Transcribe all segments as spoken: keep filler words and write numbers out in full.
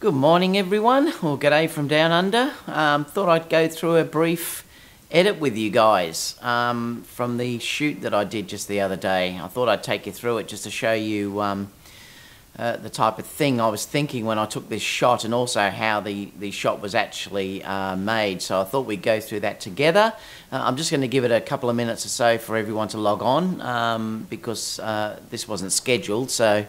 Good morning everyone, or g'day from down under. Um, thought I'd go through a brief edit with you guys um, from the shoot that I did just the other day. I thought I'd take you through it just to show you um, uh, the type of thing I was thinking when I took this shot, and also how the, the shot was actually uh, made. So I thought we'd go through that together. Uh, I'm just going to give it a couple of minutes or so for everyone to log on um, because uh, this wasn't scheduled. So.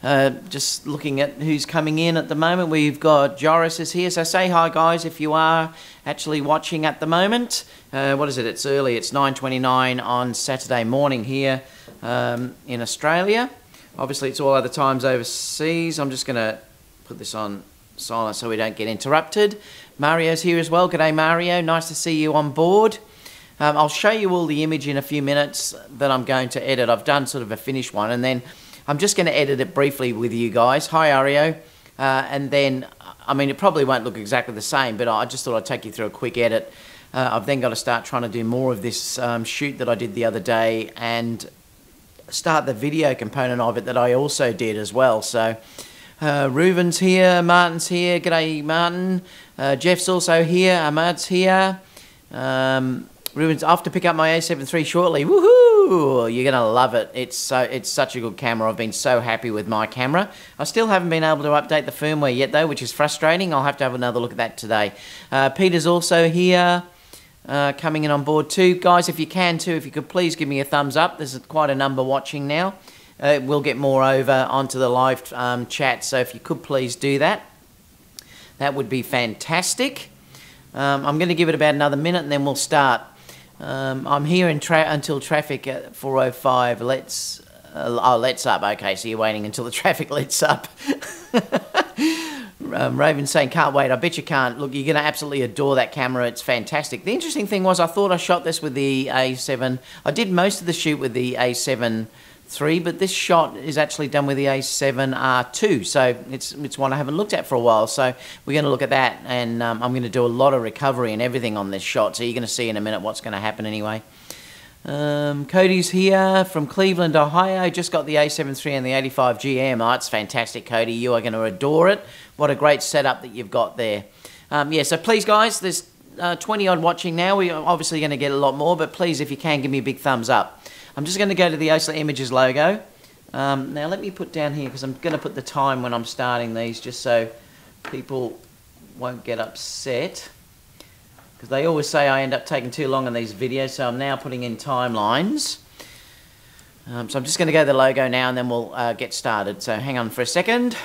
Uh, just looking at who's coming in at the moment, we've got Joris is here, so say hi guys if you are actually watching at the moment. Uh, what is it, it's early, it's nine twenty-nine on Saturday morning here um, in Australia. Obviously it's all other times overseas. I'm just going to put this on silent so we don't get interrupted. Mario's here as well, g'day Mario, nice to see you on board. Um, I'll show you all the image in a few minutes that I'm going to edit. I've done sort of a finished one, and then I'm just going to edit it briefly with you guys. Hi, Ario. Uh, and then, I mean, it probably won't look exactly the same, but I just thought I'd take you through a quick edit. Uh, I've then got to start trying to do more of this um, shoot that I did the other day, and start the video component of it that I also did as well. So, uh, Reuben's here, Martin's here. G'day, Martin. Uh, Jeff's also here. Ahmad's here. Um, Reuben's off to pick up my A seven three shortly. Woohoo! Ooh, you're gonna love it. It's so it's such a good camera. I've been so happy with my camera. I still haven't been able to update the firmware yet though, which is frustrating. I'll have to have another look at that today. Uh, Peter's also here, uh, coming in on board too. Guys, if you can too, if you could please give me a thumbs up. There's quite a number watching now. Uh, we'll get more over onto the live um, chat, so if you could please do that, that would be fantastic. Um, I'm gonna give it about another minute and then we'll start. Um, I'm here in tra until traffic at four oh five lets, uh, oh, lets up. Okay, so you're waiting until the traffic lets up. um, Raven's saying, can't wait. I bet you can't. Look, you're going to absolutely adore that camera. It's fantastic. The interesting thing was I thought I shot this with the A seven. I did most of the shoot with the A seven three, but this shot is actually done with the A seven R two, so it's it's one I haven't looked at for a while, so we're going to look at that, and um, I'm going to do a lot of recovery and everything on this shot, so you're going to see in a minute what's going to happen anyway. Um, Cody's here from Cleveland, Ohio, just got the A seven three and the eighty-five G M. Oh, it's fantastic, Cody. You are going to adore it. What a great setup that you've got there. Um, yeah, so please guys, there's uh, twenty odd watching now. We're obviously going to get a lot more, but please, if you can, give me a big thumbs up. I'm just going to go to the Oastler Images logo. Um, now let me put down here, because I'm going to put the time when I'm starting these, just so people won't get upset. Because they always say I end up taking too long on these videos, so I'm now putting in timelines. Um, so I'm just going to go to the logo now and then we'll uh, get started. So hang on for a second.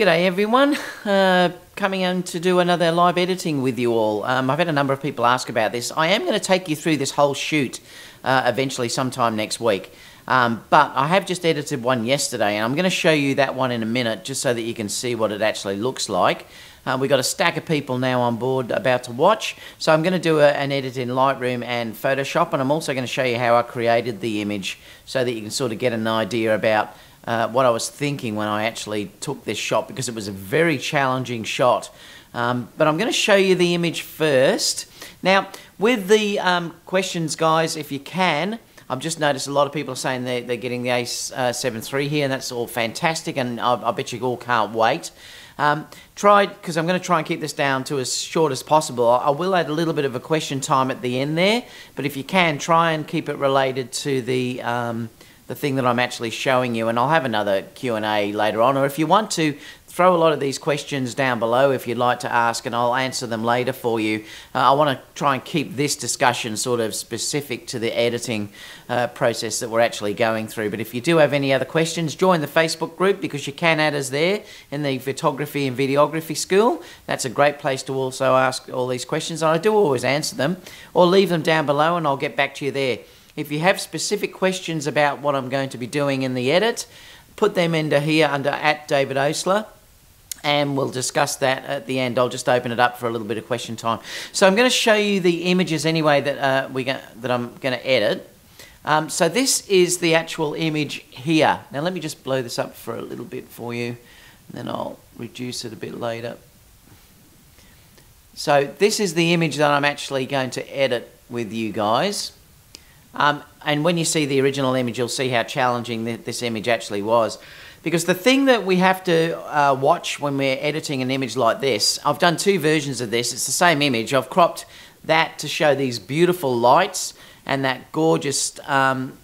G'day everyone, uh, coming in to do another live editing with you all. Um, I've had a number of people ask about this. I am going to take you through this whole shoot uh, eventually sometime next week. Um, but I have just edited one yesterday, and I'm going to show you that one in a minute just so that you can see what it actually looks like. Uh, we've got a stack of people now on board about to watch. So I'm going to do a, an edit in Lightroom and Photoshop, and I'm also going to show you how I created the image so that you can sort of get an idea about Uh, what I was thinking when I actually took this shot, because it was a very challenging shot. Um, but I'm going to show you the image first. Now, with the um, questions, guys, if you can, I've just noticed a lot of people are saying they're, they're getting the A seven three here, and that's all fantastic, and I, I bet you all can't wait. Um, try, because I'm going to try and keep this down to as short as possible. I, I will add a little bit of a question time at the end there, but if you can, try and keep it related to the... Um, the thing that I'm actually showing you, and I'll have another Q and A later on, or if you want to, throw a lot of these questions down below if you'd like to ask, and I'll answer them later for you. Uh, I want to try and keep this discussion sort of specific to the editing uh, process that we're actually going through, but if you do have any other questions, join the Facebook group, because you can add us there in the Photography and Videography School. That's a great place to also ask all these questions, and I do always answer them, or leave them down below and I'll get back to you there. If you have specific questions about what I'm going to be doing in the edit, put them into here under at David Oastler, and we'll discuss that at the end. I'll just open it up for a little bit of question time. So I'm going to show you the images anyway that uh, we that I'm going to edit. Um, so this is the actual image here. Now let me just blow this up for a little bit for you, and then I'll reduce it a bit later. So this is the image that I'm actually going to edit with you guys. Um, and when you see the original image, you'll see how challenging th this image actually was. Because the thing that we have to uh, watch when we're editing an image like this, I've done two versions of this, it's the same image. I've cropped that to show these beautiful lights and that gorgeous um,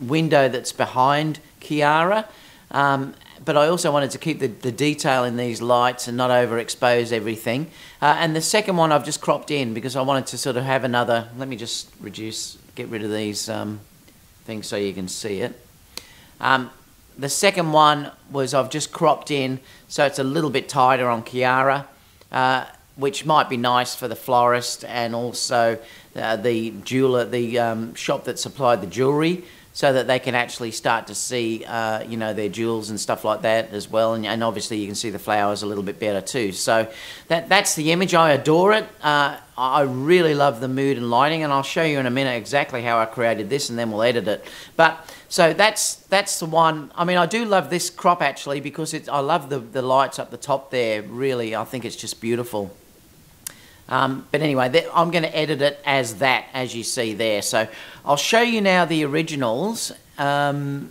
window that's behind Kiara. Um, but I also wanted to keep the, the detail in these lights and not overexpose everything. Uh, and the second one I've just cropped in because I wanted to sort of have another, let me just reduce, get rid of these um, things so you can see it. Um, The second one was I've just cropped in, so it's a little bit tighter on Kiara, uh, which might be nice for the florist and also uh, the jeweler, the um, shop that supplied the jewellery, so that they can actually start to see, uh, you know, their jewels and stuff like that as well. And, and obviously, you can see the flowers a little bit better too. So that that's the image. I adore it. Uh, I really love the mood and lighting, and I'll show you in a minute exactly how I created this, and then we'll edit it. But so that's that's the one. I mean, I do love this crop actually because it's, I love the, the lights up the top there. Really, I think it's just beautiful. Um, but anyway, I'm going to edit it as that, as you see there. So I'll show you now the originals. Um,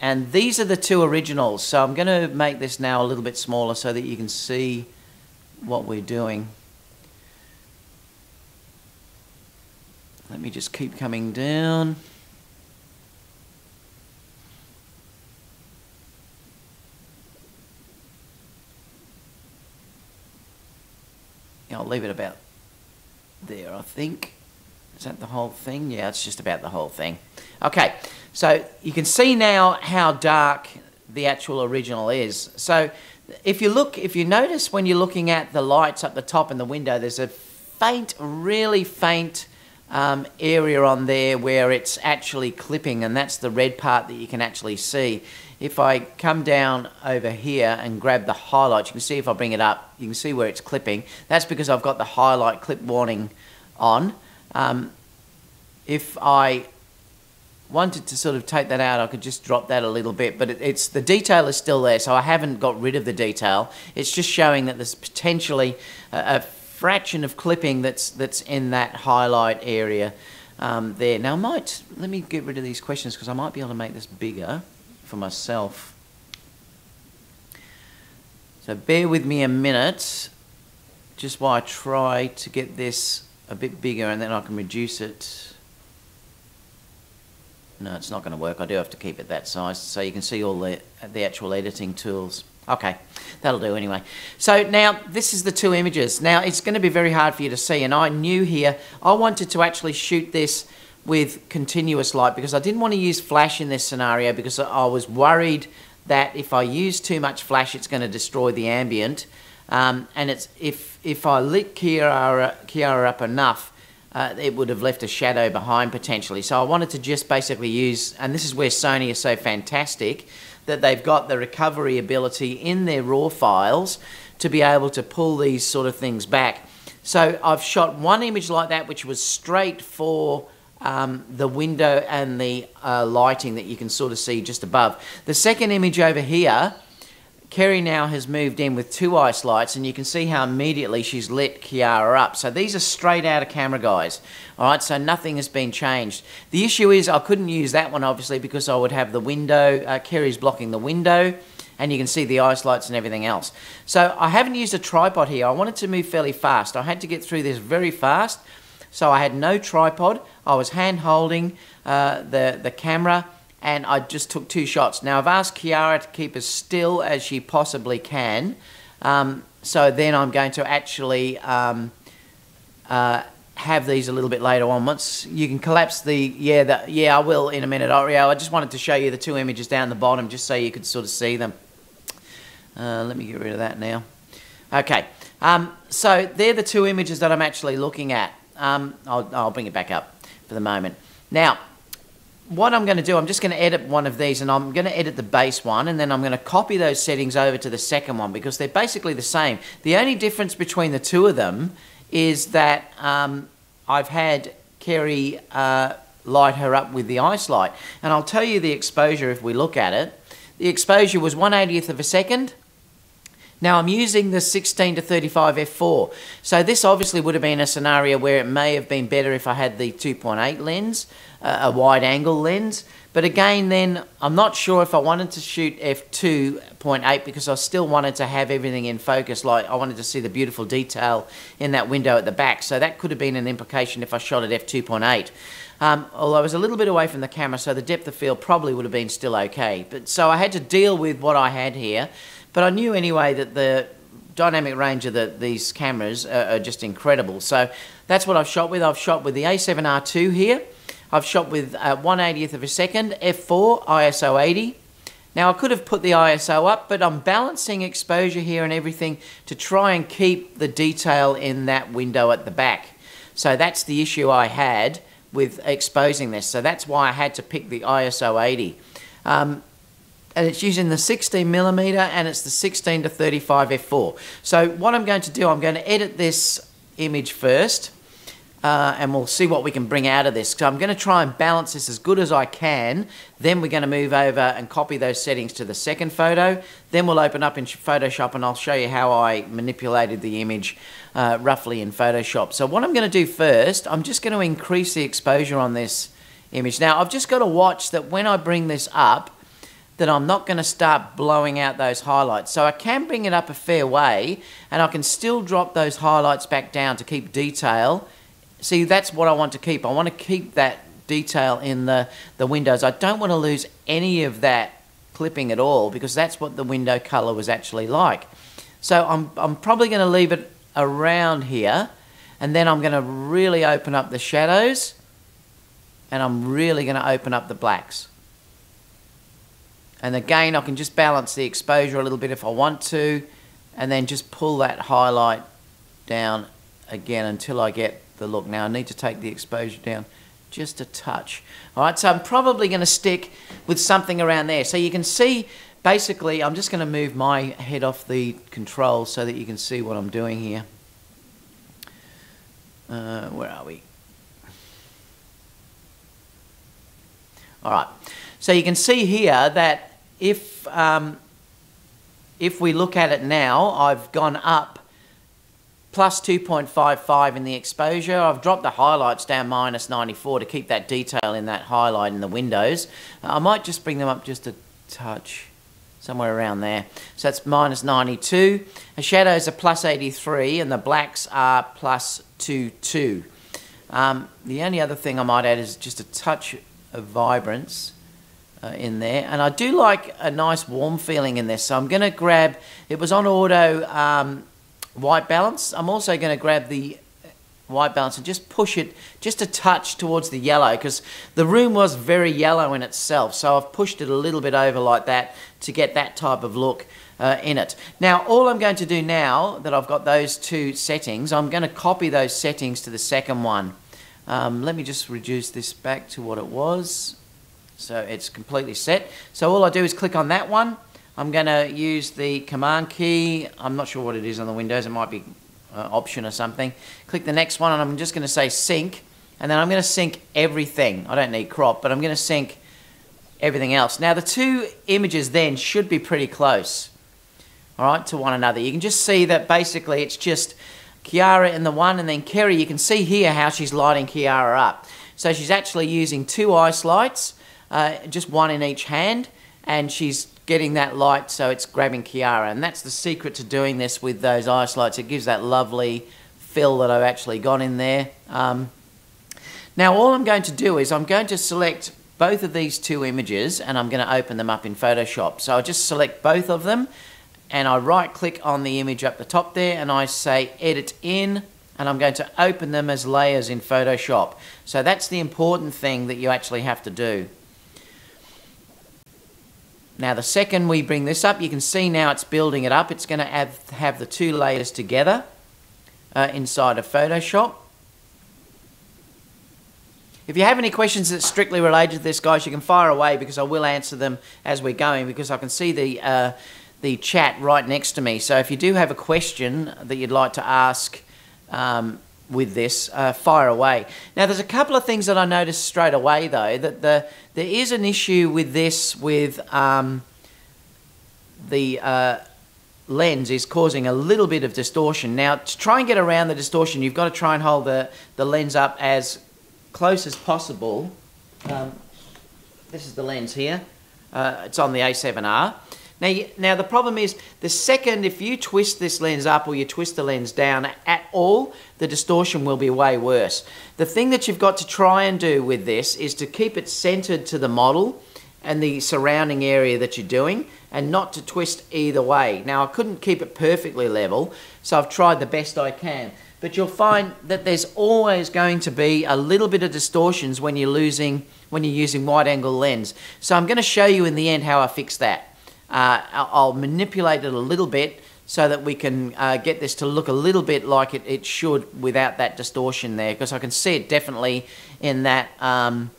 and these are the two originals. So I'm going to make this now a little bit smaller so that you can see what we're doing. Let me just keep coming down. I'll leave it about there, I think. Is that the whole thing? Yeah, it's just about the whole thing. Okay, so you can see now how dark the actual original is. So if you look, if you notice when you're looking at the lights up the top in the window, there's a faint, really faint Um, area on there where it's actually clipping, and that's the red part that you can actually see. If I come down over here and grab the highlights, you can see if I bring it up, you can see where it's clipping. That's because I've got the highlight clip warning on. Um, if I wanted to sort of take that out, I could just drop that a little bit, but it, it's the detail is still there, so I haven't got rid of the detail. It's just showing that there's potentially a, a fraction of clipping that's that's in that highlight area um, there. Now I might, let me get rid of these questions because I might be able to make this bigger for myself. So bear with me a minute, just while I try to get this a bit bigger and then I can reduce it. No, it's not going to work. I do have to keep it that size so you can see all the, the actual editing tools. Okay, that'll do anyway. So now this is the two images. Now it's going to be very hard for you to see, and I knew here I wanted to actually shoot this with continuous light because I didn't want to use flash in this scenario because I was worried that if I use too much flash it's going to destroy the ambient, um, and it's if if I lit Kiara, Kiara up enough Uh, it would have left a shadow behind potentially. So I wanted to just basically use, and this is where Sony is so fantastic, that they've got the recovery ability in their RAW files to be able to pull these sort of things back. So I've shot one image like that, which was straight for um, the window and the uh, lighting that you can sort of see just above. The second image over here, Kerry now has moved in with two ice lights, and you can see how immediately she's lit Kiara up. So these are straight out of camera, guys. All right, so nothing has been changed. The issue is I couldn't use that one, obviously, because I would have the window. Uh, Kerry's blocking the window, and you can see the ice lights and everything else. So I haven't used a tripod here. I wanted to move fairly fast. I had to get through this very fast, so I had no tripod. I was hand-holding uh, the, the camera, and I just took two shots. Now I've asked Kiara to keep as still as she possibly can. Um, so then I'm going to actually um, uh, have these a little bit later on. Once you can collapse the, yeah, the, yeah, I will in a minute, Ario. I just wanted to show you the two images down the bottom just so you could sort of see them. Uh, let me get rid of that now. Okay, um, so they're the two images that I'm actually looking at. Um, I'll, I'll bring it back up for the moment. Now, what I'm going to do, I'm just going to edit one of these, and I'm going to edit the base one, and then I'm going to copy those settings over to the second one because they're basically the same. The only difference between the two of them is that um, I've had Kerry uh, light her up with the ice light. And I'll tell you the exposure if we look at it. The exposure was one eightieth of a second. Now I'm using the sixteen to thirty-five f four. So this obviously would have been a scenario where it may have been better if I had the two point eight lens, uh, a wide angle lens. But again then, I'm not sure if I wanted to shoot f two point eight because I still wanted to have everything in focus. Like I wanted to see the beautiful detail in that window at the back. So that could have been an implication if I shot at f two point eight. Um, although I was a little bit away from the camera, so the depth of field probably would have been still okay. But so I had to deal with what I had here. But I knew anyway that the dynamic range of the, these cameras are, are just incredible. So that's what I've shot with. I've shot with the A seven R two here. I've shot with uh, one eightieth of a second, f four, I S O eighty. Now I could have put the I S O up, but I'm balancing exposure here and everything to try and keep the detail in that window at the back. So that's the issue I had with exposing this. So that's why I had to pick the I S O eighty. Um, and it's using the sixteen millimeter and it's the sixteen to thirty-five f four. So what I'm going to do, I'm going to edit this image first uh, and we'll see what we can bring out of this. So I'm going to try and balance this as good as I can. Then we're going to move over and copy those settings to the second photo. Then we'll open up in Photoshop and I'll show you how I manipulated the image uh, roughly in Photoshop. So what I'm going to do first, I'm just going to increase the exposure on this image. Now I've just got to watch that when I bring this up, that I'm not going to start blowing out those highlights. So I can bring it up a fair way and I can still drop those highlights back down to keep detail. See, that's what I want to keep. I want to keep that detail in the, the windows. I don't want to lose any of that clipping at all because that's what the window color was actually like. So I'm, I'm probably going to leave it around here and then I'm going to really open up the shadows and I'm really going to open up the blacks. And again, I can just balance the exposure a little bit if I want to, and then just pull that highlight down again until I get the look. Now I need to take the exposure down just a touch. All right, so I'm probably going to stick with something around there. So you can see, basically, I'm just going to move my head off the controls so that you can see what I'm doing here. Uh, where are we? All right. So you can see here that if, um, if we look at it now, I've gone up plus two point five five in the exposure. I've dropped the highlights down minus ninety-four to keep that detail in that highlight in the windows. I might just bring them up just a touch, somewhere around there. So that's minus ninety-two. The shadows are plus eighty-three and the blacks are plus twenty-two. Um, the only other thing I might add is just a touch of vibrance in there, and I do like a nice warm feeling in this, so I'm going to grab, it was on auto um, white balance, I'm also going to grab the white balance and just push it just a touch towards the yellow because the room was very yellow in itself, so I've pushed it a little bit over like that to get that type of look uh, in it. Now all I'm going to do now that I've got those two settings, I'm going to copy those settings to the second one. Um, let me just reduce this back to what it was. So it's completely set. So all I do is click on that one. I'm going to use the command key. I'm not sure what it is on the Windows. It might be uh, option or something. Click the next one and I'm just going to say sync. And then I'm going to sync everything. I don't need crop, but I'm going to sync everything else. Now the two images then should be pretty close, all right, to one another. You can just see that basically it's just Kiara in the one and then Kerry. You can see here how she's lighting Kiara up. So she's actually using two ice lights. Uh, just one in each hand, and she's getting that light, so it's grabbing Kiara, and that's the secret to doing this with those ice lights. It gives that lovely fill that I've actually got in there. Um, now all I'm going to do is I'm going to select both of these two images and I'm going to open them up in Photoshop. So I just select both of them and I right click on the image up the top there and I say edit in, and I'm going to open them as layers in Photoshop. So that's the important thing that you actually have to do. Now the second we bring this up, you can see now it's building it up. It's going to have, have the two layers together uh, inside of Photoshop. If you have any questions that's strictly related to this, guys, you can fire away because I will answer them as we're going because I can see the, uh, the chat right next to me. So if you do have a question that you'd like to ask um, with this, uh, fire away. Now there's a couple of things that I noticed straight away though, that the there is an issue with this with um, the uh, lens is causing a little bit of distortion. Now to try and get around the distortion, you've got to try and hold the, the lens up as close as possible. Um, this is the lens here, uh, it's on the A seven R. Now, you, now the problem is, the second, if you twist this lens up or you twist the lens down at all, the distortion will be way worse. The thing that you've got to try and do with this is to keep it centered to the model and the surrounding area that you're doing, and not to twist either way. Now, I couldn't keep it perfectly level, so I've tried the best I can. But you'll find that there's always going to be a little bit of distortions when you're, losing, when you're using wide-angle lens. So I'm going to show you in the end how I fix that. Uh, I'll manipulate it a little bit so that we can uh, get this to look a little bit like it, it should without that distortion there, because I can see it definitely in that, um,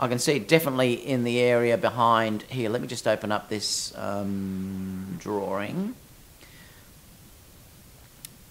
I can see it definitely in the area behind here. Let me just open up this um, drawing.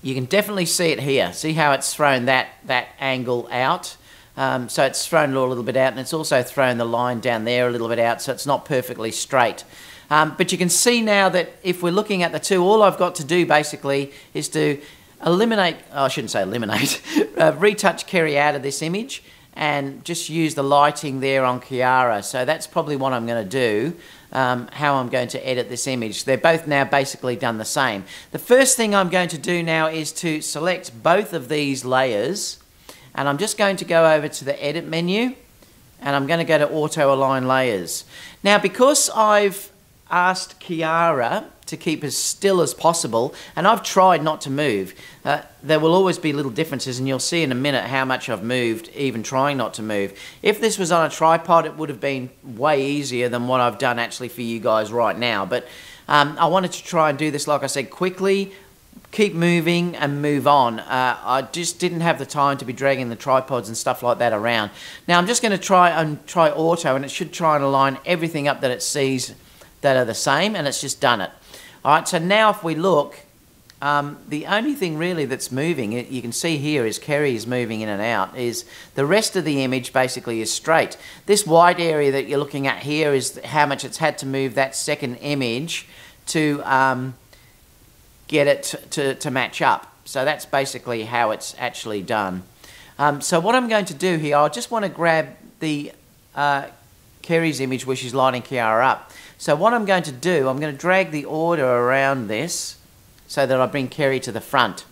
You can definitely see it here. See how it's thrown that, that angle out? Um, so it's thrown it all a little bit out, and it's also thrown the line down there a little bit out, so it's not perfectly straight. Um, but you can see now that if we're looking at the two, all I've got to do basically is to eliminate, oh, I shouldn't say eliminate, uh, retouch Kerry out of this image and just use the lighting there on Kiara. So that's probably what I'm going to do, um, how I'm going to edit this image. They're both now basically done the same. The first thing I'm going to do now is to select both of these layers, and I'm just going to go over to the edit menu, and I'm going to go to auto align layers. Now, because I've asked Kiara to keep as still as possible, and I've tried not to move. Uh, there will always be little differences, and you'll see in a minute how much I've moved, even trying not to move. If this was on a tripod, it would have been way easier than what I've done actually for you guys right now. But um, I wanted to try and do this, like I said, quickly, keep moving and move on. Uh, I just didn't have the time to be dragging the tripods and stuff like that around. Now I'm just going to try and try auto, and it should try and align everything up that it sees that are the same, and it's just done it. All right, so now if we look, um, the only thing really that's moving, you can see here is Kerry is moving in and out, is the rest of the image basically is straight. This white area that you're looking at here is how much it's had to move that second image to um, get it to, to, to match up. So that's basically how it's actually done. Um, so what I'm going to do here, I just want to grab the uh, Kerry's image where she's lighting Kiara up. So what I'm going to do, I'm going to drag the order around this so that I bring Kerry to the front.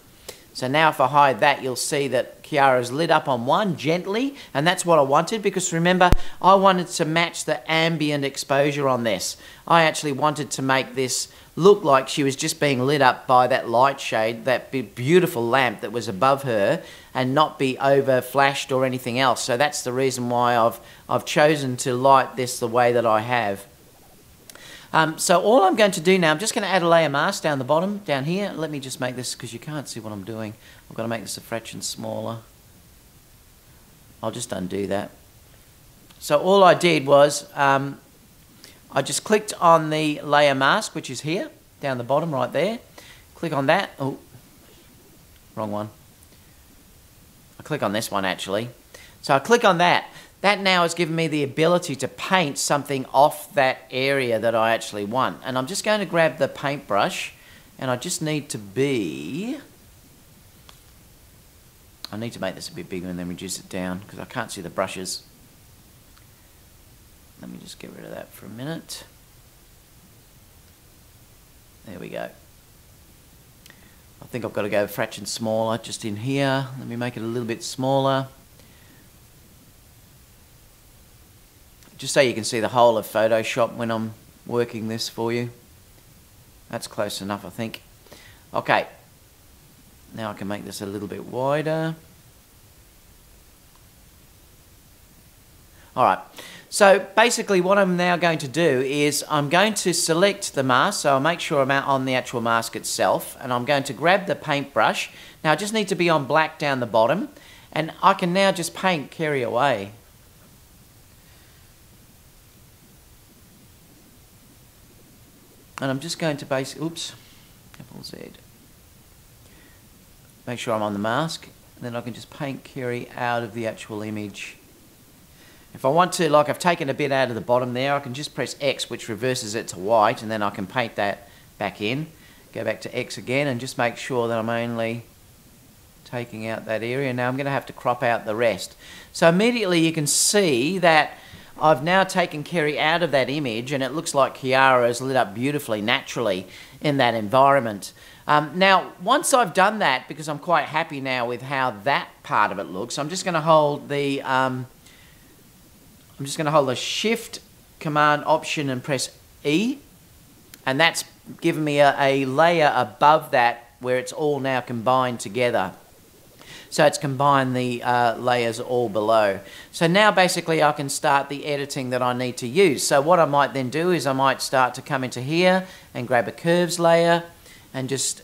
So now if I hide that, you'll see that Kiara's lit up on one gently, and that's what I wanted, because remember, I wanted to match the ambient exposure on this. I actually wanted to make this look like she was just being lit up by that light shade, that beautiful lamp that was above her, and not be over flashed or anything else. So that's the reason why I've, I've chosen to light this the way that I have. Um, so all I'm going to do now, I'm just going to add a layer mask down the bottom, down here. Let me just make this, because you can't see what I'm doing. I've got to make this a fraction smaller. I'll just undo that. So all I did was, um, I just clicked on the layer mask, which is here, down the bottom right there. Click on that. Oh, wrong one. I click on this one actually. So I click on that. That now has given me the ability to paint something off that area that I actually want. And I'm just going to grab the paintbrush, and I just need to be... I need to make this a bit bigger and then reduce it down, because I can't see the brushes. Let me just get rid of that for a minute. There we go. I think I've got to go a fraction smaller just in here. Let me make it a little bit smaller, just so you can see the whole of Photoshop when I'm working this for you. That's close enough, I think. Okay, now I can make this a little bit wider. All right, so basically what I'm now going to do is I'm going to select the mask, so I'll make sure I'm out on the actual mask itself, and I'm going to grab the paintbrush. Now I just need to be on black down the bottom, and I can now just paint Kerry away. And I'm just going to base, oops, Apple Z. Make sure I'm on the mask. and then I can just paint Kerry out of the actual image. If I want to, like I've taken a bit out of the bottom there, I can just press X, which reverses it to white, and then I can paint that back in. Go back to X again and just make sure that I'm only taking out that area. Now I'm going to have to crop out the rest. So immediately you can see that I've now taken Kerry out of that image, and it looks like Kiara is lit up beautifully, naturally, in that environment. Um, now, once I've done that, because I'm quite happy now with how that part of it looks, I'm just going to hold the... Um, I'm just going to hold the Shift, Command, Option, and press E, and that's given me a, a layer above that where it's all now combined together. So it's combined the uh, layers all below. So now basically I can start the editing that I need to use. So what I might then do is I might start to come into here and grab a curves layer and just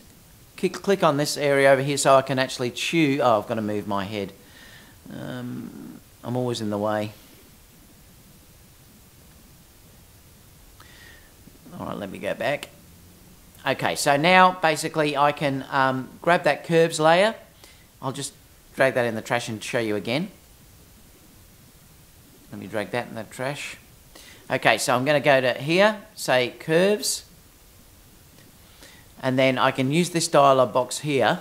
click, click on this area over here so I can actually choose. Oh, I've got to move my head. Um, I'm always in the way. All right, let me go back. Okay, so now basically I can um, grab that curves layer. I'll just drag that in the trash and show you again. Let me drag that in the trash. Okay, so I'm going to go to here, say curves, and then I can use this dialog box here,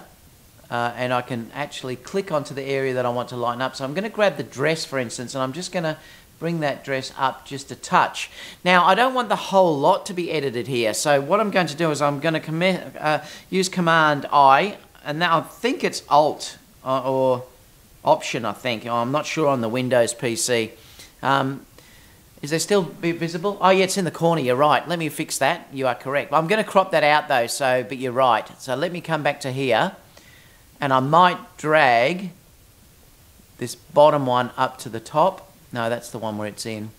uh, and I can actually click onto the area that I want to lighten up. So I'm going to grab the dress, for instance, and I'm just going to bring that dress up just a touch. Now, I don't want the whole lot to be edited here, so what I'm going to do is I'm going to commit, uh, use Command I, and now I think it's Alt uh, or Option, I think. Oh, I'm not sure on the Windows P C. Um, is there still be visible? Oh, yeah, it's in the corner. You're right. Let me fix that. You are correct. I'm going to crop that out, though, so, but you're right. So let me come back to here, and I might drag this bottom one up to the top. No, that's the one where it's in.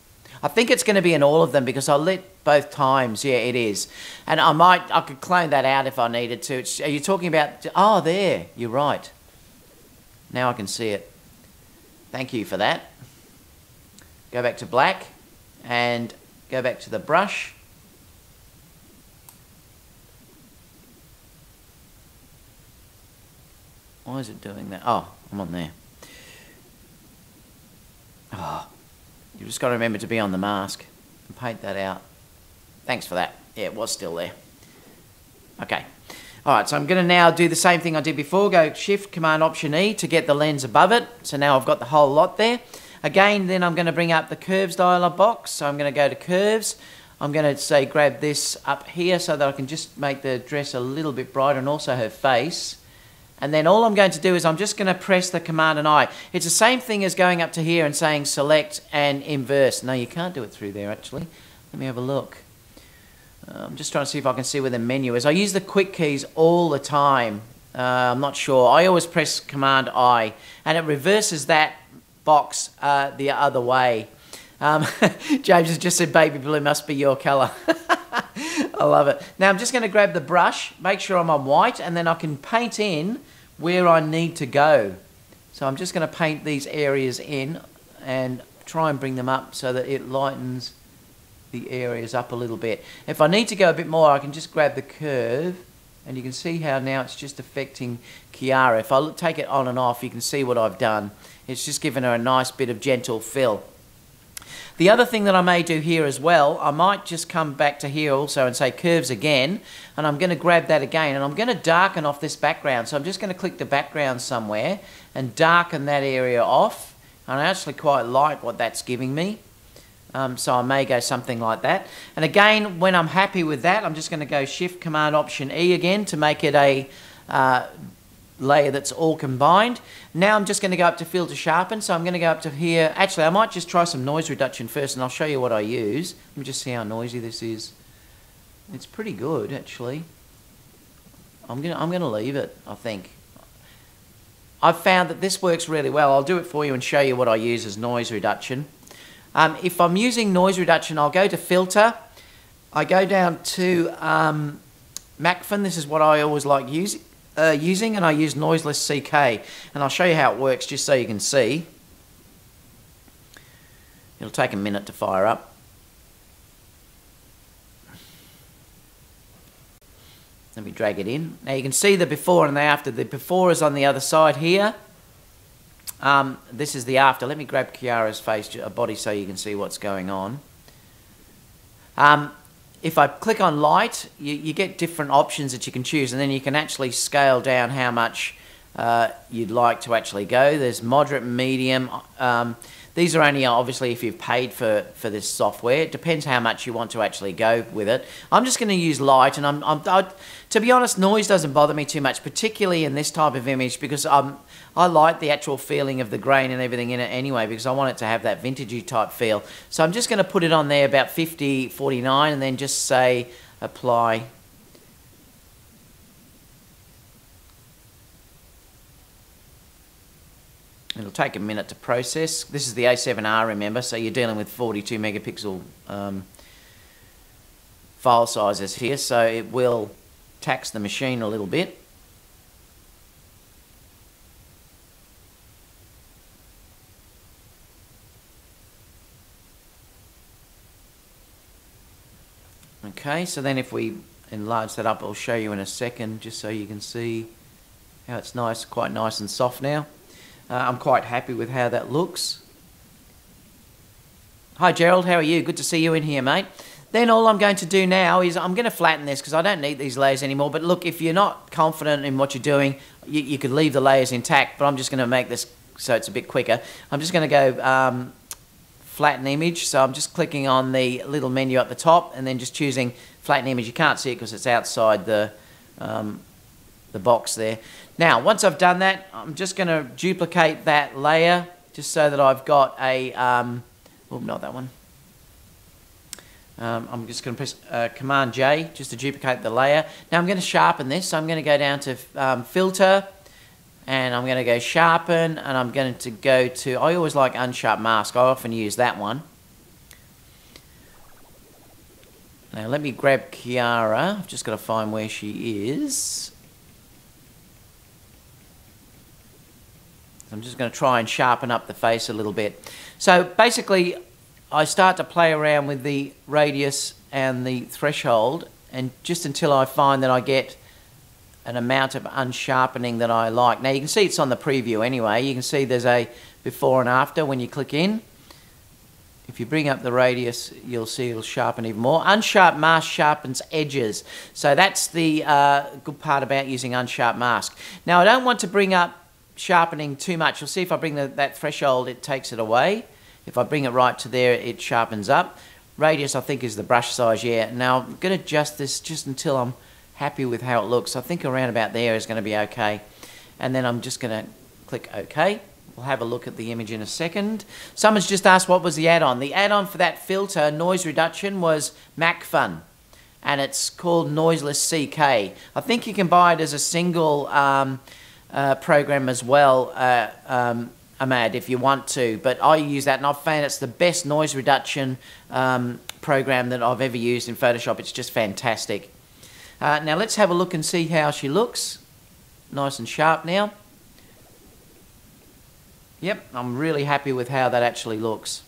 I think it's going to be in all of them because I lit both times. Yeah, it is. And I might, I could clone that out if I needed to. It's, are you talking about, oh, there, you're right. Now I can see it. Thank you for that. Go back to black and go back to the brush. Why is it doing that? Oh, I'm on there. Oh, you just got to remember to be on the mask and paint that out. Thanks for that. Yeah, it was still there. Okay. All right, so I'm going to now do the same thing I did before. Go Shift, Command, Option E to get the lens above it. So now I've got the whole lot there. Again, then I'm going to bring up the curves dialog box. So I'm going to go to curves. I'm going to say grab this up here so that I can just make the dress a little bit brighter and also her face. And then all I'm going to do is I'm just going to press the Command and I. It's the same thing as going up to here and saying select and inverse. No, you can't do it through there, actually. Let me have a look. Uh, I'm just trying to see if I can see where the menu is. I use the quick keys all the time. Uh, I'm not sure. I always press Command I, and it reverses that box uh, the other way. Um, James has just said, baby blue must be your colour. I love it. Now I'm just going to grab the brush, make sure I'm on white, and then I can paint in where I need to go. So I'm just going to paint these areas in and try and bring them up so that it lightens the areas up a little bit. If I need to go a bit more, I can just grab the curve, and you can see how now it's just affecting Kiara. If I take it on and off, you can see what I've done. It's just given her a nice bit of gentle fill. The other thing that I may do here as well, I might just come back to here also and say curves again, and I'm going to grab that again, and I'm going to darken off this background. So I'm just going to click the background somewhere and darken that area off, and I actually quite like what that's giving me. Um, so I may go something like that. And again, when I'm happy with that, I'm just going to go Shift, Command, Option E again to make it a uh, layer that's all combined. Now I'm just going to go up to Filter Sharpen, so I'm going to go up to here. Actually, I might just try some noise reduction first, and I'll show you what I use. Let me just see how noisy this is. It's pretty good, actually. I'm going to, I'm going to leave it, I think. I've found that this works really well. I'll do it for you and show you what I use as noise reduction. Um, if I'm using noise reduction, I'll go to Filter. I go down to um, MacFun. This is what I always like using. Uh, using and I use Noiseless C K, and I'll show you how it works just so you can see. It'll take a minute to fire up. Let me drag it in. Now you can see the before and the after. The before is on the other side here, Um, this is the after. Let me grab Kiara's face, a body, so you can see what's going on. Um, if I click on light, you, you get different options that you can choose, and then you can actually scale down how much uh, you'd like to actually go. There's moderate, medium. Um, these are only obviously if you've paid for, for this software. It depends how much you want to actually go with it. I'm just going to use light, and I'm, I'm I, to be honest, noise doesn't bother me too much, particularly in this type of image, because I'm I like the actual feeling of the grain and everything in it anyway, because I want it to have that vintagey type feel. So I'm just going to put it on there about fifty, forty-nine, and then just say apply. It'll take a minute to process. This is the A seven R, remember, so you're dealing with forty-two megapixel um, file sizes here, so it will tax the machine a little bit. Okay, so then if we enlarge that up, I'll show you in a second, just so you can see how it's nice, quite nice and soft now. Uh, I'm quite happy with how that looks. Hi Gerald, how are you? Good to see you in here, mate. Then all I'm going to do now is I'm going to flatten this because I don't need these layers anymore. But look, if you're not confident in what you're doing, you, you could leave the layers intact, but I'm just going to make this so it's a bit quicker. I'm just going to go... Um, flatten image, so I'm just clicking on the little menu at the top and then just choosing flatten image. You can't see it because it's outside the, um, the box there. Now, once I've done that, I'm just going to duplicate that layer just so that I've got a, um, oh, not that one. Um, I'm just going to press uh, Command J just to duplicate the layer. Now I'm going to sharpen this, so I'm going to go down to um, Filter, and I'm going to go sharpen, and I'm going to go to, I always like Unsharp Mask, I often use that one. Now let me grab Kiara, I've just got to find where she is. I'm just going to try and sharpen up the face a little bit. So basically I start to play around with the radius and the threshold, and just until I find that I get an amount of unsharpening that I like. Now you can see it's on the preview anyway. You can see there's a before and after when you click in. If you bring up the radius, you'll see it'll sharpen even more. Unsharp Mask sharpens edges. So that's the uh, good part about using Unsharp Mask. Now I don't want to bring up sharpening too much. You'll see if I bring the, that threshold, it takes it away. If I bring it right to there, it sharpens up. Radius, I think, is the brush size, yeah. Now I'm going to adjust this just until I'm happy with how it looks. I think around about there is going to be okay. And then I'm just going to click OK. We'll have a look at the image in a second. Someone's just asked what was the add-on. The add-on for that filter noise reduction was MacFun, and it's called Noiseless C K. I think you can buy it as a single um, uh, program as well, uh, um, Ahmad, if you want to. But I use that, and I've found it's the best noise reduction um, program that I've ever used in Photoshop. It's just fantastic. Uh, now let's have a look and see how she looks. Nice and sharp now. Yep, I'm really happy with how that actually looks.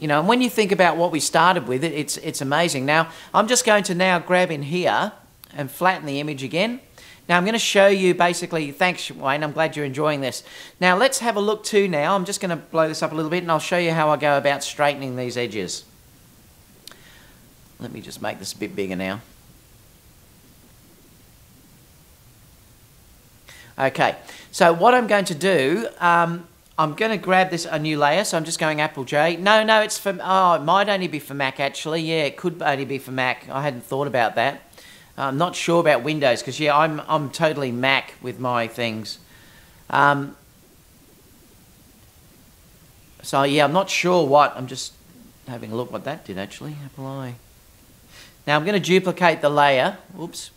You know, and when you think about what we started with, it, it's, it's amazing. Now, I'm just going to now grab in here and flatten the image again. Now I'm going to show you basically, thanks Wayne, I'm glad you're enjoying this. Now let's have a look too now. I'm just going to blow this up a little bit and I'll show you how I go about straightening these edges. Let me just make this a bit bigger now. Okay, so what I'm going to do, um, I'm going to grab this a new layer, so I'm just going Apple J. No, no, it's for, oh, it might only be for Mac actually. Yeah, it could only be for Mac. I hadn't thought about that. I'm not sure about Windows because, yeah, I'm, I'm totally Mac with my things. Um, so, yeah, I'm not sure what. I'm just having a look what that did actually. Apply. Now I'm going to duplicate the layer. Oops.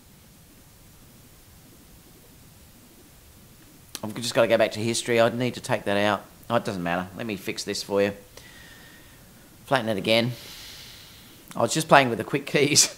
I've just got to go back to history. I need to take that out. Oh, it doesn't matter. Let me fix this for you. Flatten it again. I was just playing with the quick keys.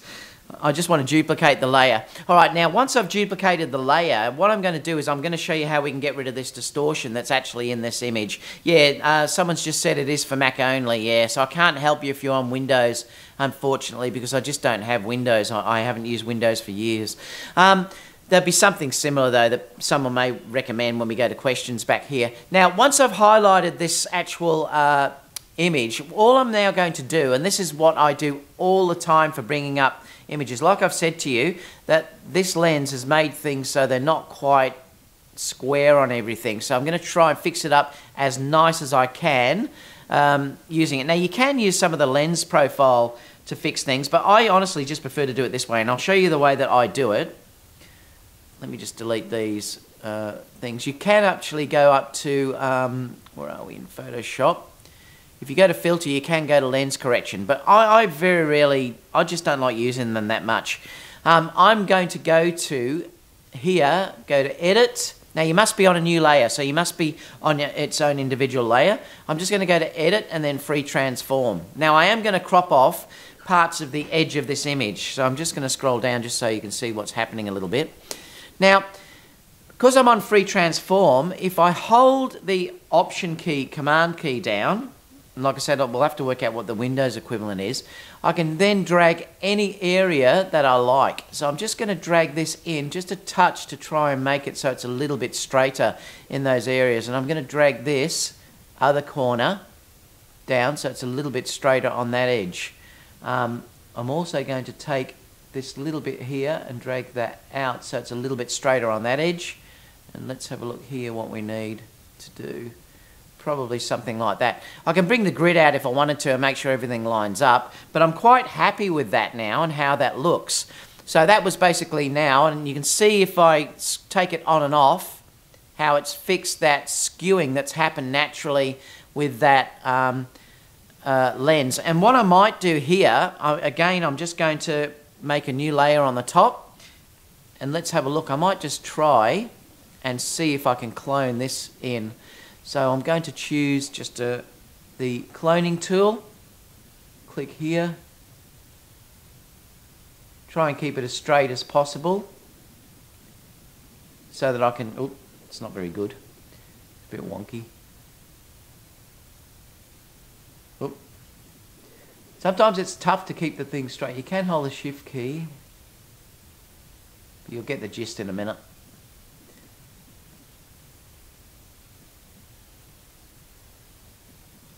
I just want to duplicate the layer. All right, now once I've duplicated the layer, what I'm going to do is I'm going to show you how we can get rid of this distortion that's actually in this image. Yeah, uh, someone's just said it is for Mac only, yeah, so I can't help you if you're on Windows, unfortunately, because I just don't have Windows. I, I haven't used Windows for years. Um, There'll be something similar, though, that someone may recommend when we go to questions back here. Now, once I've highlighted this actual uh, image, all I'm now going to do, and this is what I do all the time for bringing up images, like I've said to you, that this lens has made things so they're not quite square on everything. So I'm going to try and fix it up as nice as I can um, using it. Now, you can use some of the lens profile to fix things, but I honestly just prefer to do it this way, and I'll show you the way that I do it. Let me just delete these uh, things. You can actually go up to, um, where are we in Photoshop? If you go to filter, you can go to lens correction, but I, I very rarely, I just don't like using them that much. Um, I'm going to go to here, go to edit. Now you must be on a new layer, so you must be on its own individual layer. I'm just going to go to edit and then free transform. Now I am going to crop off parts of the edge of this image. So I'm just going to scroll down just so you can see what's happening a little bit. Now, because I'm on free transform, if I hold the option key, command key down, and like I said, we'll have to work out what the Windows equivalent is, I can then drag any area that I like. So I'm just going to drag this in just a touch to try and make it so it's a little bit straighter in those areas. And I'm going to drag this other corner down so it's a little bit straighter on that edge. Um, I'm also going to take this little bit here and drag that out so it's a little bit straighter on that edge. And let's have a look here what we need to do. Probably something like that. I can bring the grid out if I wanted to and make sure everything lines up, but I'm quite happy with that now and how that looks. So that was basically now, and you can see if I take it on and off, how it's fixed that skewing that's happened naturally with that um, uh, lens. And what I might do here, I, again, I'm just going to make a new layer on the top, and let's have a look. I might just try and see if I can clone this in. So I'm going to choose just a, the cloning tool, click here, try and keep it as straight as possible so that I can, oh, it's not very good, it's a bit wonky. Oh. Sometimes it's tough to keep the thing straight. You can hold the shift key, but you'll get the gist in a minute.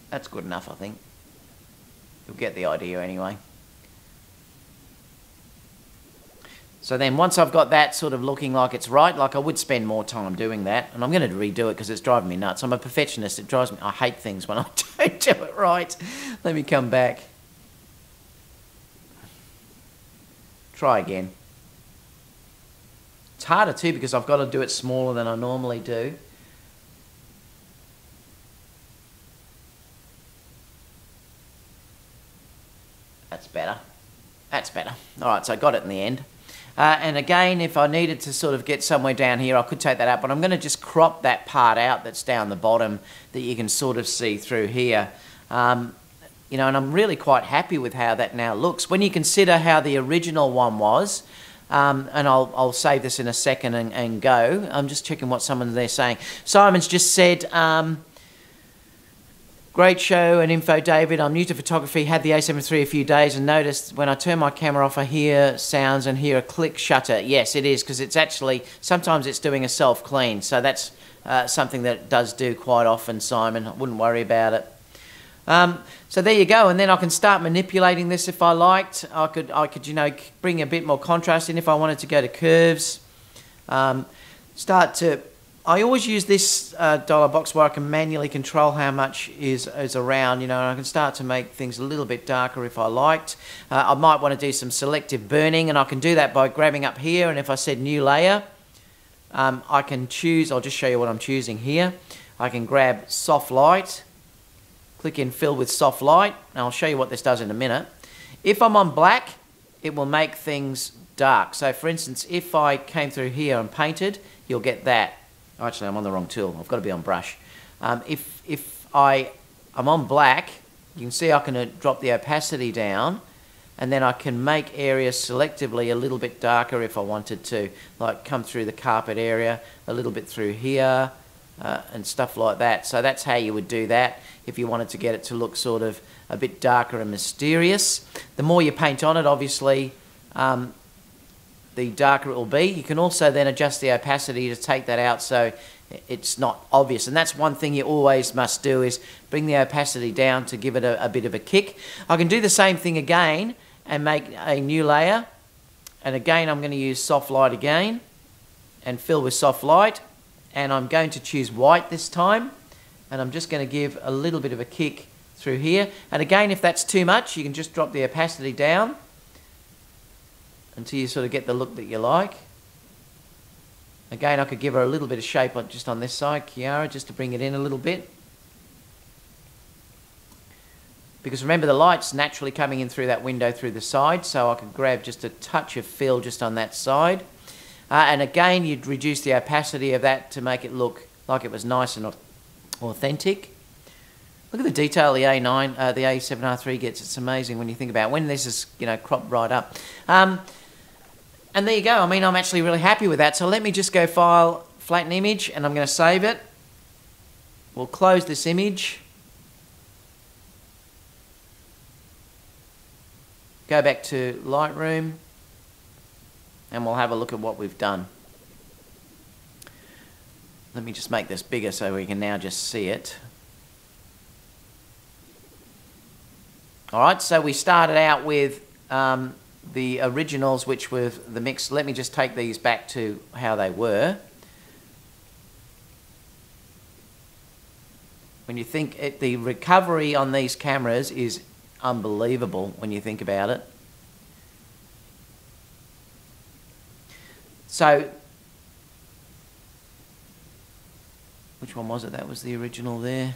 That's good enough, I think. You'll get the idea anyway. So then once I've got that sort of looking like it's right, like I would spend more time doing that, and I'm going to redo it because it's driving me nuts. I'm a perfectionist. It drives me... I hate things when I don't do it right. Let me come back. Try again. It's harder too because I've got to do it smaller than I normally do. That's better. That's better. All right, so I got it in the end. Uh, and again, if I needed to sort of get somewhere down here, I could take that out, but I'm going to just crop that part out that's down the bottom that you can sort of see through here. Um, you know, and I'm really quite happy with how that now looks. When you consider how the original one was, um, and I'll, I'll save this in a second and, and go. I'm just checking what someone's there saying. Simon's just said... Um, Great show and info, David. I'm new to photography, had the A seven three a few days and noticed when I turn my camera off I hear sounds and hear a click shutter. Yes, it is, because it's actually, sometimes it's doing a self-clean. So that's uh, something that it does do quite often, Simon. I wouldn't worry about it. Um, so there you go, and then I can start manipulating this if I liked. I could, I could, you know, bring a bit more contrast in if I wanted to go to curves. Um, start to... I always use this uh, dollar box where I can manually control how much is, is around, you know, and I can start to make things a little bit darker if I liked. Uh, I might want to do some selective burning, and I can do that by grabbing up here, and if I said new layer, um, I can choose, I'll just show you what I'm choosing here. I can grab soft light, click in fill with soft light, and I'll show you what this does in a minute. If I'm on black, it will make things dark. So for instance, if I came through here and painted, you'll get that. Actually, I'm on the wrong tool. I've got to be on brush. Um, if if I, I'm on black, you can see I can uh, drop the opacity down, and then I can make areas selectively a little bit darker if I wanted to, like come through the carpet area, a little bit through here, uh, and stuff like that. So that's how you would do that if you wanted to get it to look sort of a bit darker and mysterious. The more you paint on it, obviously, um, the darker it will be. You can also then adjust the opacity to take that out so it's not obvious. And that's one thing you always must do, is bring the opacity down to give it a, a bit of a kick. I can do the same thing again and make a new layer. And again, I'm going to use soft light again and fill with soft light. And I'm going to choose white this time. And I'm just going to give a little bit of a kick through here. And again, if that's too much, you can just drop the opacity down until you sort of get the look that you like. Again, I could give her a little bit of shape on, just on this side, Kiara, just to bring it in a little bit. Because remember, the light's naturally coming in through that window through the side, so I could grab just a touch of fill just on that side. Uh, and again, you'd reduce the opacity of that to make it look like it was nice and authentic. Look at the detail the A nine, uh, the A seven R three gets. It's amazing when you think about it, when this is, you know, cropped right up. Um, and there you go. I mean, I'm actually really happy with that. So let me just go file, flatten image, and I'm going to save it. We'll close this image. Go back to Lightroom, and we'll have a look at what we've done. Let me just make this bigger so we can now just see it. Alright, so we started out with um, the originals, which were the mix. Let me just take these back to how they were. When you think, it, the recovery on these cameras is unbelievable when you think about it. So, which one was it? That was the original there.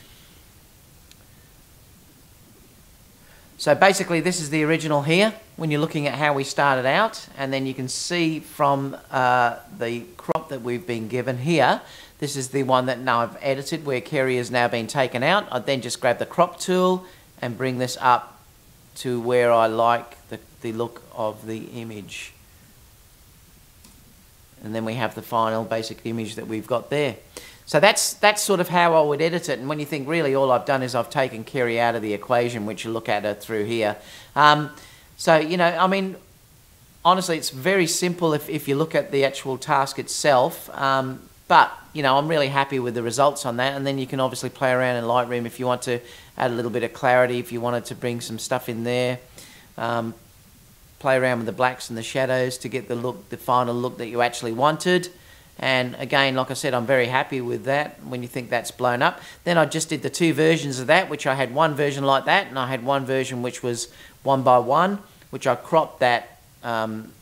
So basically this is the original here when you're looking at how we started out, and then you can see from uh, the crop that we've been given here, this is the one that now I've edited where Kerry has now been taken out. I then just grab the crop tool and bring this up to where I like the, the look of the image. And then we have the final basic image that we've got there. So that's, that's sort of how I would edit it. And when you think, really all I've done is I've taken Kerry out of the equation, which you look at her through here. Um, so, you know, I mean, honestly, it's very simple if, if you look at the actual task itself. Um, but, you know, I'm really happy with the results on that. And then you can obviously play around in Lightroom if you want to add a little bit of clarity, if you wanted to bring some stuff in there. Um, play around with the blacks and the shadows to get the look, the final look that you actually wanted. And again, like I said, I'm very happy with that when you think that's blown up. Then I just did the two versions of that, which I had one version like that, and I had one version which was one by one, which I cropped that um,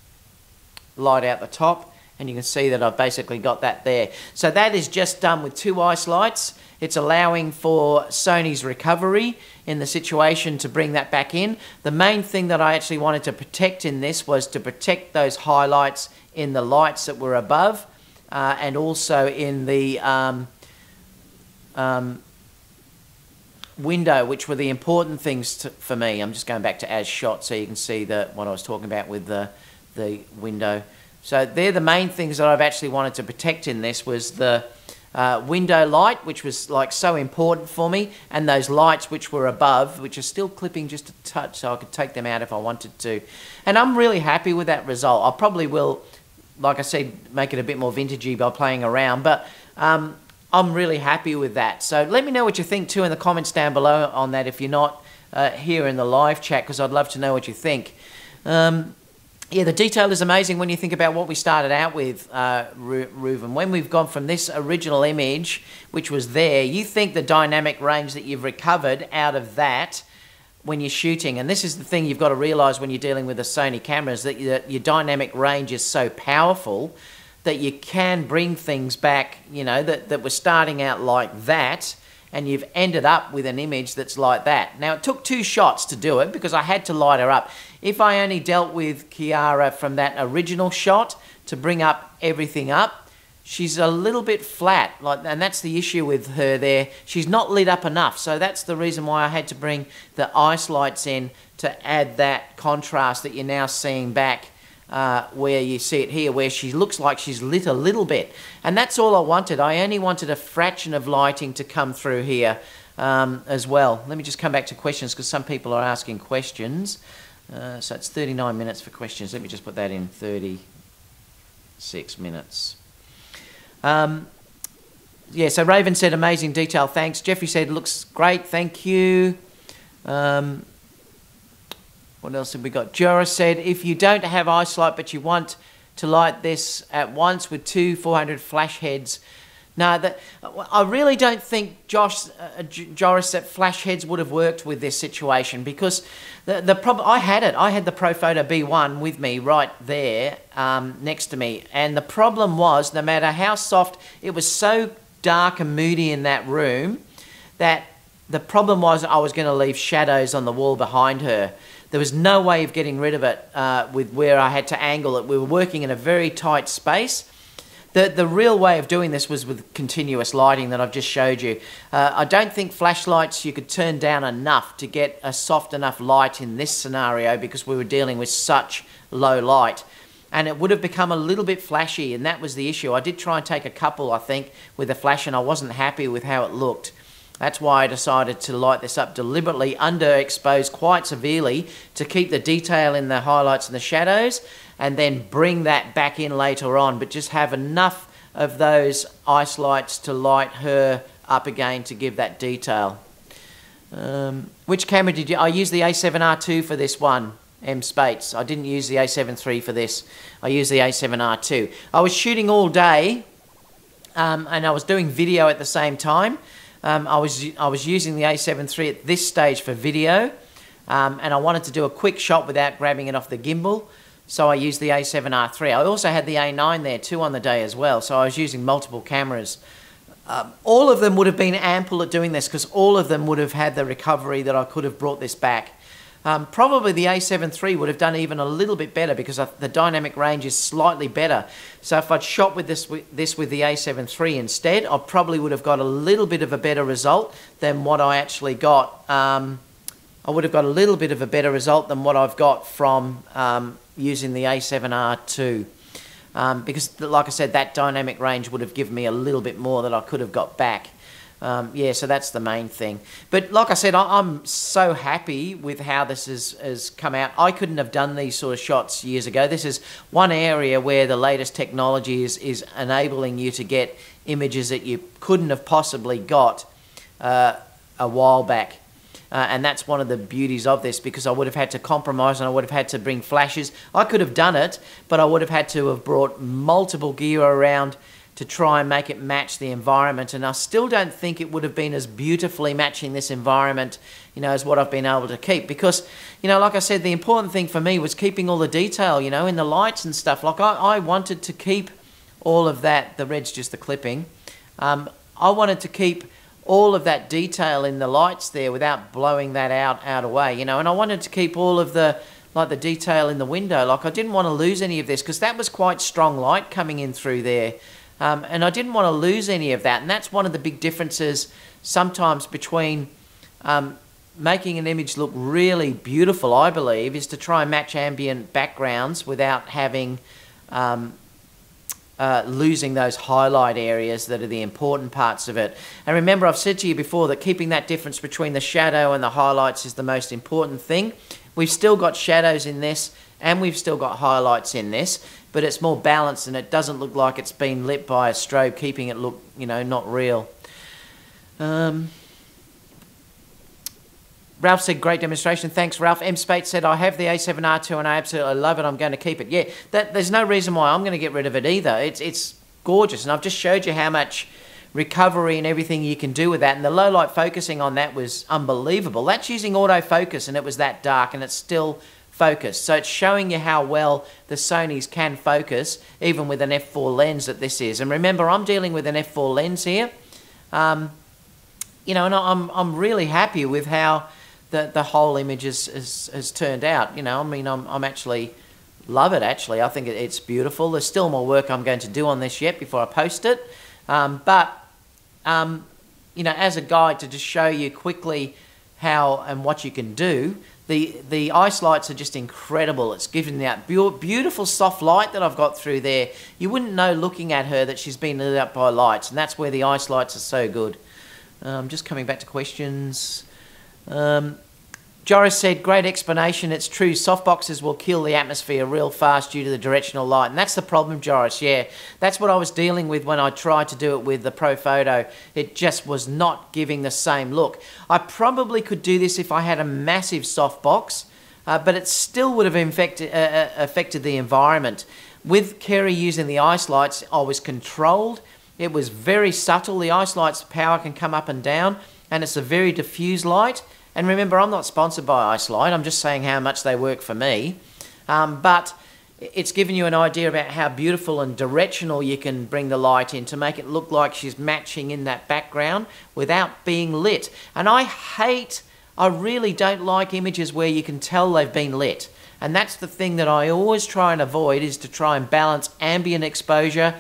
light out the top, and you can see that I've basically got that there. So that is just done with two ice lights. It's allowing for Sony's recovery in the situation to bring that back in. The main thing that I actually wanted to protect in this was to protect those highlights in the lights that were above. Uh, and also in the um, um, window, which were the important things to, for me. I'm just going back to as shot so you can see the, what I was talking about with the, the window. So they're the main things that I've actually wanted to protect in this, was the uh, window light, which was like so important for me, and those lights which were above, which are still clipping just a touch, so I could take them out if I wanted to. And I'm really happy with that result. I probably will, like I said, make it a bit more vintagey by playing around, but um, I'm really happy with that. So let me know what you think too in the comments down below on that if you're not uh, here in the live chat, because I'd love to know what you think. Um, yeah, the detail is amazing when you think about what we started out with, uh, Reuben. When we've gone from this original image, which was there, you think the dynamic range that you've recovered out of that when you're shooting, and this is the thing you've got to realize when you're dealing with the Sony cameras, that your, your dynamic range is so powerful that you can bring things back, you know, that, that were starting out like that, and you've ended up with an image that's like that. Now, it took two shots to do it because I had to light her up. If I only dealt with Kiara from that original shot to bring up everything up, she's a little bit flat, like, and that's the issue with her there. She's not lit up enough, so that's the reason why I had to bring the ice lights in to add that contrast that you're now seeing back uh, where you see it here, where she looks like she's lit a little bit. And that's all I wanted. I only wanted a fraction of lighting to come through here um, as well. Let me just come back to questions because some people are asking questions. Uh, so it's thirty-nine minutes for questions. Let me just put that in, thirty six minutes. Um, yeah, so Raven said, amazing detail, thanks. Jeffrey said, looks great, thank you. Um, what else have we got? Joris said, if you don't have ice light but you want to light this at once with two four hundred flash heads. No, that, I really don't think Josh, uh, Joris, that flash heads would have worked with this situation, because the, the problem, I had it. I had the Profoto B one with me right there um, next to me. And the problem was, no matter how soft, it was so dark and moody in that room that the problem was I was going to leave shadows on the wall behind her. There was no way of getting rid of it uh, with where I had to angle it. We were working in a very tight space. The, the real way of doing this was with continuous lighting that I've just showed you. Uh, I don't think flashlights you could turn down enough to get a soft enough light in this scenario, because we were dealing with such low light. And it would have become a little bit flashy, and that was the issue. I did try and take a couple, I think, with a flash, and I wasn't happy with how it looked. That's why I decided to light this up deliberately, underexposed quite severely, to keep the detail in the highlights and the shadows, and then bring that back in later on, but just have enough of those ice lights to light her up again to give that detail. Um, which camera did you... I used the A seven R two for this one, M Spates. I didn't use the A seven three for this. I used the A seven R two. I was shooting all day, um, and I was doing video at the same time. Um, I was I was using the A seven three at this stage for video, um, and I wanted to do a quick shot without grabbing it off the gimbal. So I used the A seven R three. I also had the A nine there too on the day as well. So I was using multiple cameras. Um, all of them would have been ample at doing this, because all of them would have had the recovery that I could have brought this back. Um, probably the A seven three would have done even a little bit better, because I, the dynamic range is slightly better. So if I'd shot with this, with this with the A seven three instead, I probably would have got a little bit of a better result than what I actually got. Um, I would have got a little bit of a better result than what I've got from... Um, using the A seven R two, um, because like I said, that dynamic range would have given me a little bit more that I could have got back. Um, yeah, so that's the main thing. But like I said, I, I'm so happy with how this has, has come out. I couldn't have done these sort of shots years ago. This is one area where the latest technology is, is enabling you to get images that you couldn't have possibly got uh, a while back. Uh, and that's one of the beauties of this, because I would have had to compromise and I would have had to bring flashes. I could have done it, but I would have had to have brought multiple gear around to try and make it match the environment. And I still don't think it would have been as beautifully matching this environment, you know, as what I've been able to keep. Because, you know, like I said, the important thing for me was keeping all the detail, you know, in the lights and stuff. Like I, I wanted to keep all of that. The red's just the clipping. Um, I wanted to keep... all of that detail in the lights there without blowing that out out away, you know. And I wanted to keep all of the, like, the detail in the window. Like, I didn't want to lose any of this, because that was quite strong light coming in through there, um, and I didn't want to lose any of that. And that's one of the big differences sometimes between um, making an image look really beautiful, I believe, is to try and match ambient backgrounds without having um, Uh, losing those highlight areas that are the important parts of it. And remember, I've said to you before that keeping that difference between the shadow and the highlights is the most important thing. We've still got shadows in this, and we've still got highlights in this, but it's more balanced and it doesn't look like it's been lit by a strobe, keeping it look, you know, not real. Um, Ralph said, great demonstration. Thanks, Ralph. M Spate said, I have the A seven R two and I absolutely love it. I'm going to keep it. Yeah, that, there's no reason why I'm going to get rid of it either. It's, it's gorgeous. And I've just showed you how much recovery and everything you can do with that. And the low light focusing on that was unbelievable. That's using autofocus, and it was that dark and it's still focused. So it's showing you how well the Sonys can focus, even with an F four lens that this is. And remember, I'm dealing with an F four lens here. Um, you know, and I'm, I'm really happy with how... The, the whole image is, is, has turned out. You know, I mean, I'm, I'm actually, love it actually. I think it, it's beautiful. There's still more work I'm going to do on this yet before I post it. Um, but, um, you know, as a guide to just show you quickly how and what you can do, the, the ice lights are just incredible. It's given that be beautiful soft light that I've got through there. You wouldn't know looking at her that she's been lit up by lights, and that's where the ice lights are so good. Um, just coming back to questions. Um, Joris said, great explanation, it's true, softboxes will kill the atmosphere real fast due to the directional light. And that's the problem, Joris, yeah. That's what I was dealing with when I tried to do it with the Profoto. It just was not giving the same look. I probably could do this if I had a massive softbox, uh, but it still would have infected, uh, affected the environment. With Kerry using the ice lights, I was controlled. It was very subtle. The ice lights power can come up and down, and it's a very diffuse light. And remember, I'm not sponsored by Ice Light. I'm just saying how much they work for me. Um, but it's given you an idea about how beautiful and directional you can bring the light in to make it look like she's matching in that background without being lit. And I hate, I really don't like images where you can tell they've been lit. And that's the thing that I always try and avoid, is to try and balance ambient exposure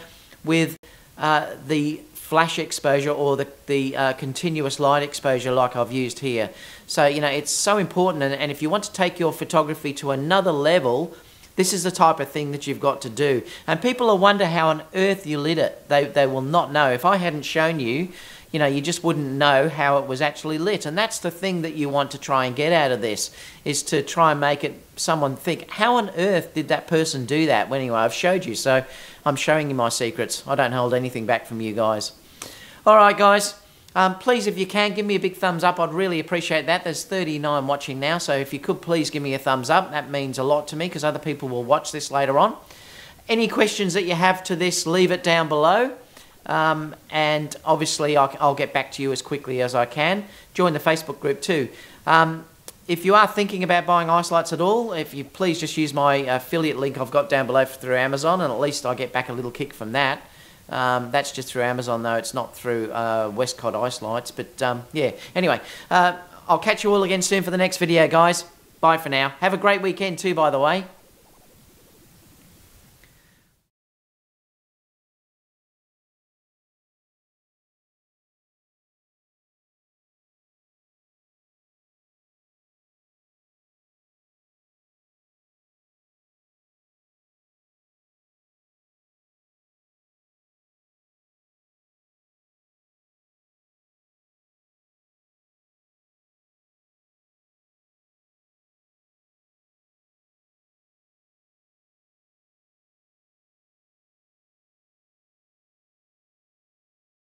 with uh, the flash exposure or the, the uh, continuous light exposure like I've used here. So, you know, it's so important, and, and if you want to take your photography to another level, this is the type of thing that you've got to do. And people will wonder how on earth you lit it. They, they will not know. If I hadn't shown you, you know, you just wouldn't know how it was actually lit. And that's the thing that you want to try and get out of this, is to try and make it someone think, how on earth did that person do that? Well, anyway, I've showed you, so I'm showing you my secrets. I don't hold anything back from you guys. All right, guys, um, please, if you can, give me a big thumbs up. I'd really appreciate that. There's thirty-nine watching now, so if you could please give me a thumbs up, that means a lot to me, because other people will watch this later on. Any questions that you have to this, leave it down below, um, and obviously I'll, I'll get back to you as quickly as I can. Join the Facebook group too. Um, if you are thinking about buying ice lights at all, if you please just use my affiliate link I've got down below through Amazon, and at least I get back a little kick from that. Um, that's just through Amazon though, it's not through uh, Westcott Ice Lights, but um, yeah, anyway, uh, I'll catch you all again soon for the next video, guys. Bye for now. Have a great weekend too, by the way.